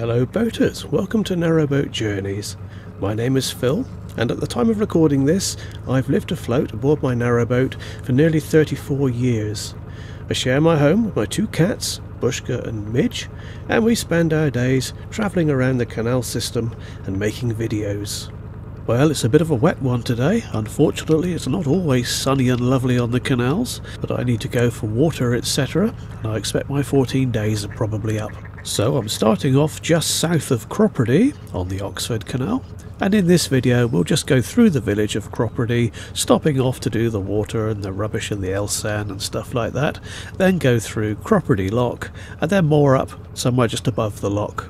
Hello boaters, welcome to Narrowboat Journeys. My name is Phil, and at the time of recording this, I've lived afloat aboard my narrowboat for nearly 34 years. I share my home with my two cats, Bushka and Midge, and we spend our days travelling around the canal system and making videos. Well, it's a bit of a wet one today. Unfortunately, it's not always sunny and lovely on the canals, but I need to go for water, etc., and I expect my 14 days are probably up. So I'm starting off just south of Cropredy on the Oxford Canal, and in this video we'll just go through the village of Cropredy, stopping off to do the water and the rubbish and the Elsan and stuff like that, then go through Cropredy Lock, and then more up somewhere just above the lock.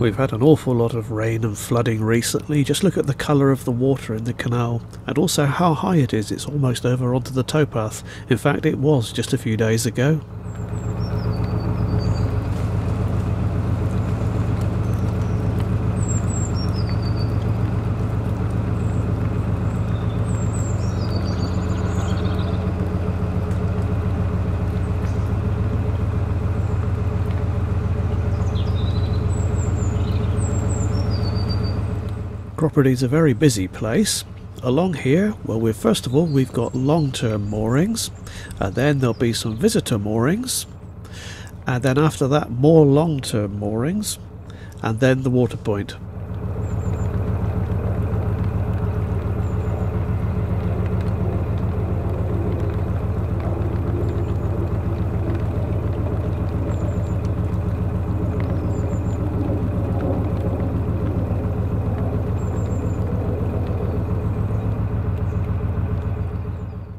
We've had an awful lot of rain and flooding recently. Just look at the colour of the water in the canal, and also how high it is. It's almost over onto the towpath. In fact, it was just a few days ago. Cropredy's a very busy place. Along here, well, first of all we've got long-term moorings, and then there'll be some visitor moorings, and then after that more long-term moorings, and then the water point.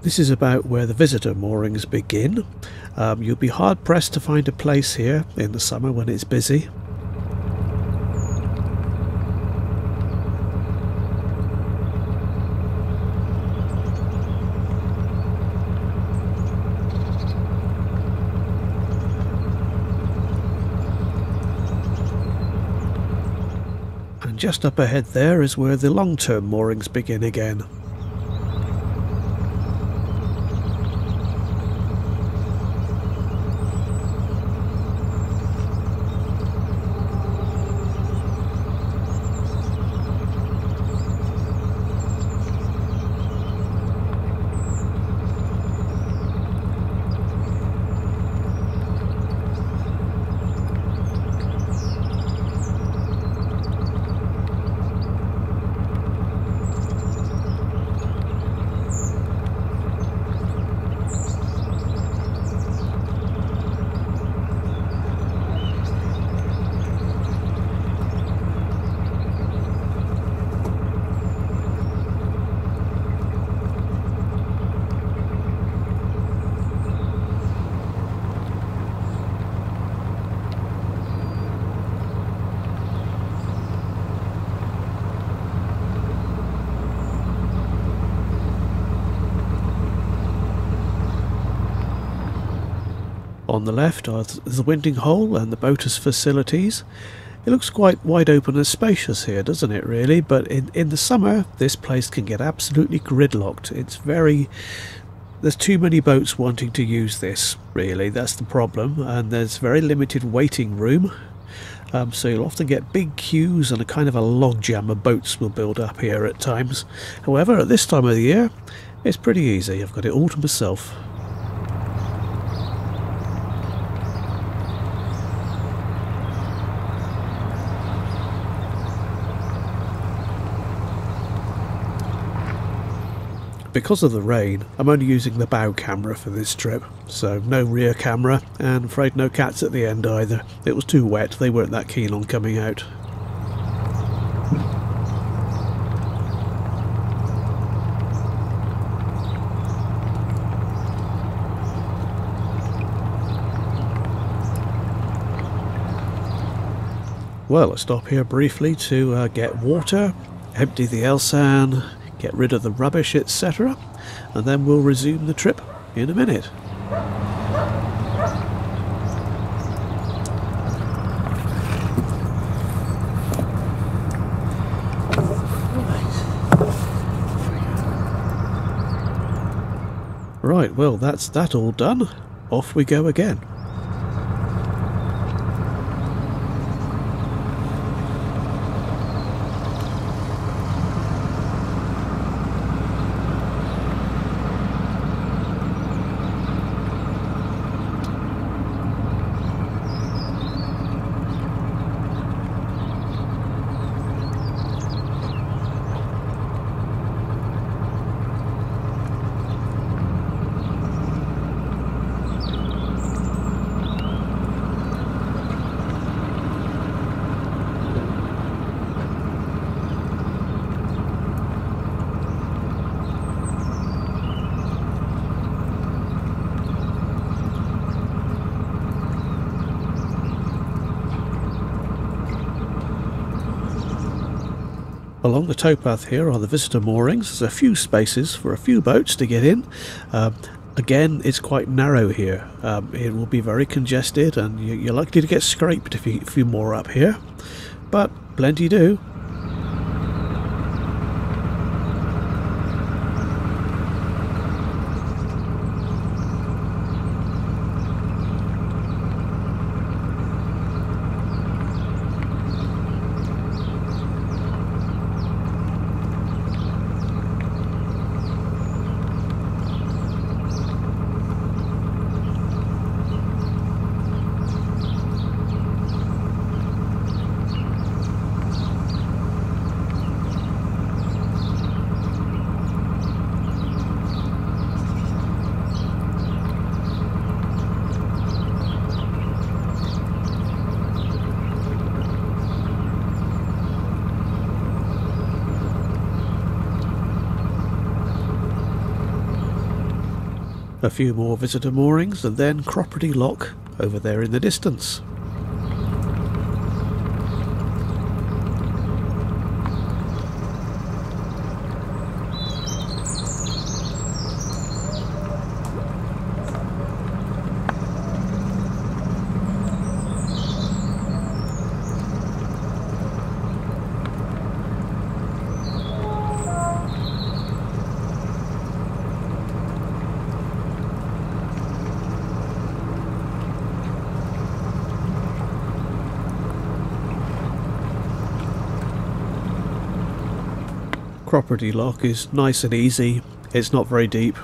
This is about where the visitor moorings begin. You'll be hard-pressed to find a place here in the summer when it's busy. And just up ahead there is where the long-term moorings begin again. on the left are the Winding Hole and the boaters' facilities. It looks quite wide open and spacious here, doesn't it, really? But in the summer, this place can get absolutely gridlocked. It's very... There's too many boats wanting to use this, really. That's the problem. And there's very limited waiting room. So you'll often get big queues and a kind of a logjam of boats will build up here at times. However, at this time of the year, it's pretty easy. I've got it all to myself. Because of the rain, I'm only using the bow camera for this trip, so no rear camera, and I'm afraid no cats at the end either. It was too wet, they weren't that keen on coming out. Well, I stop here briefly to get water, empty the Elsan, get rid of the rubbish, etc., and then we'll resume the trip in a minute. Right, well, that's that all done. Off we go again. Along the towpath here are the visitor moorings. There's a few spaces for a few boats to get in. Again, it's quite narrow here. It will be very congested and you're likely to get scraped if you moor up here. But plenty do. A few more visitor moorings and then Cropredy Lock over there in the distance. Cropredy Lock is nice and easy, it's not very deep.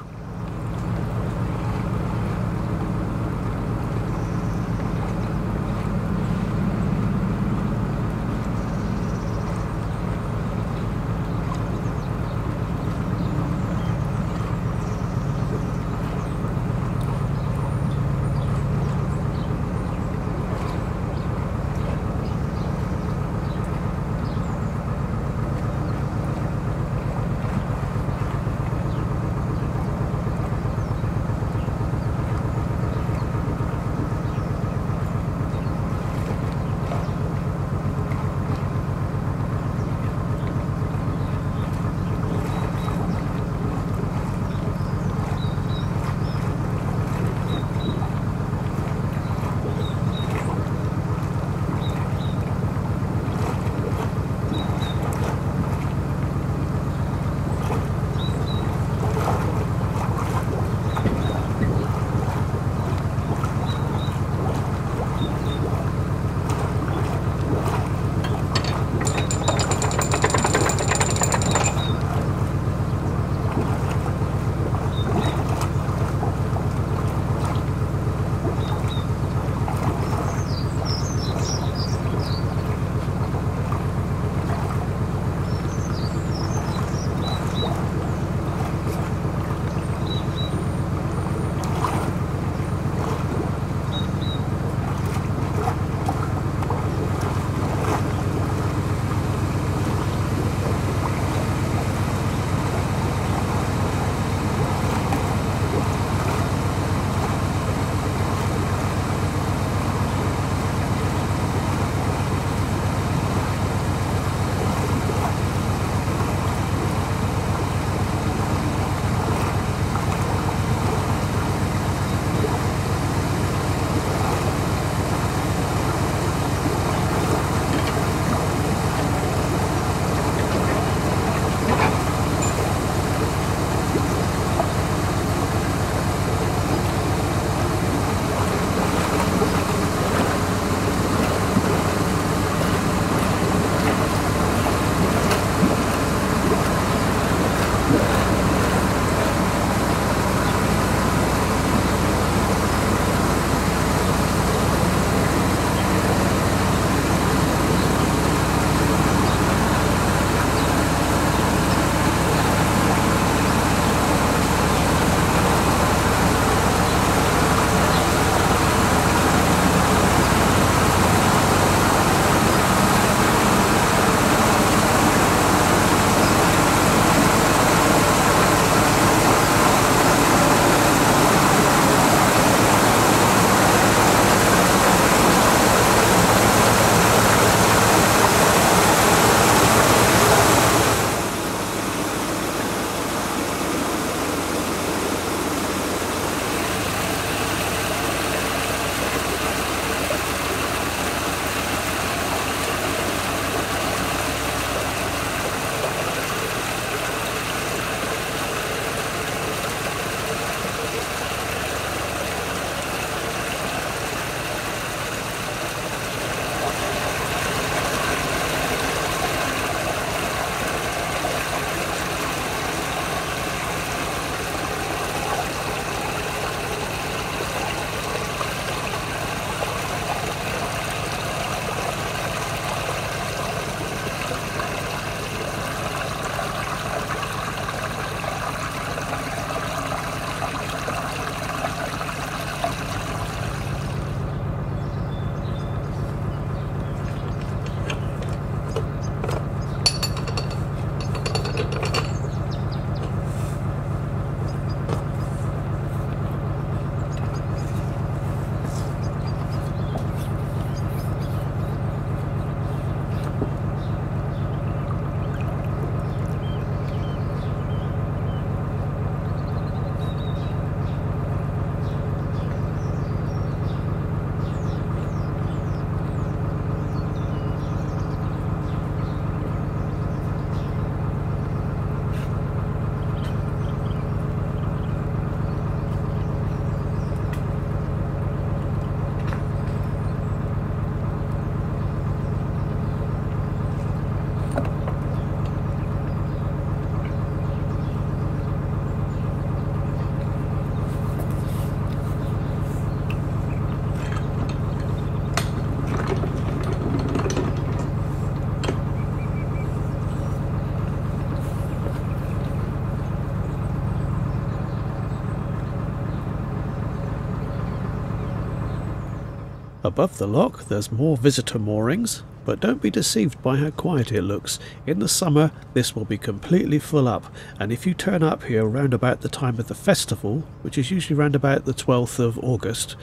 Above the lock there's more visitor moorings, but don't be deceived by how quiet it looks. In the summer this will be completely full up, and if you turn up here round about the time of the festival, which is usually round about the 12th of August,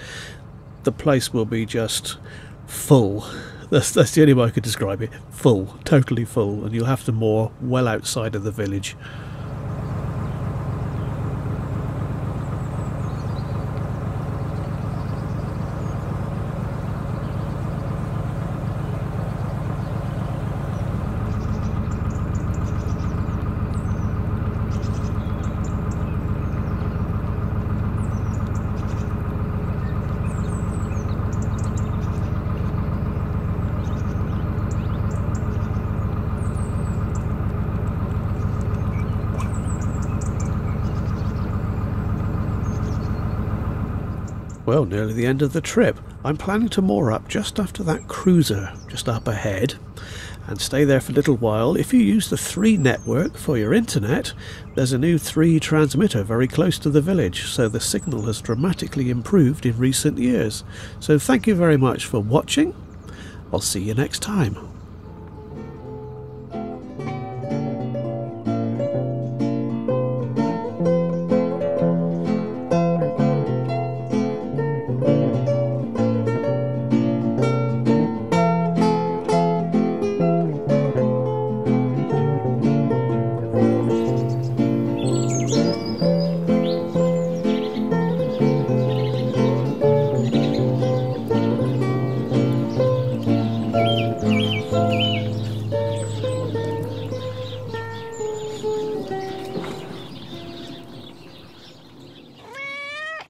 the place will be just full. That's the only way I could describe it. Full, totally full, and you'll have to moor well outside of the village. Well, nearly the end of the trip. I'm planning to moor up just after that cruiser, just up ahead, and stay there for a little while. If you use the Three network for your internet, there's a new 3 transmitter very close to the village, so the signal has dramatically improved in recent years. So thank you very much for watching. I'll see you next time.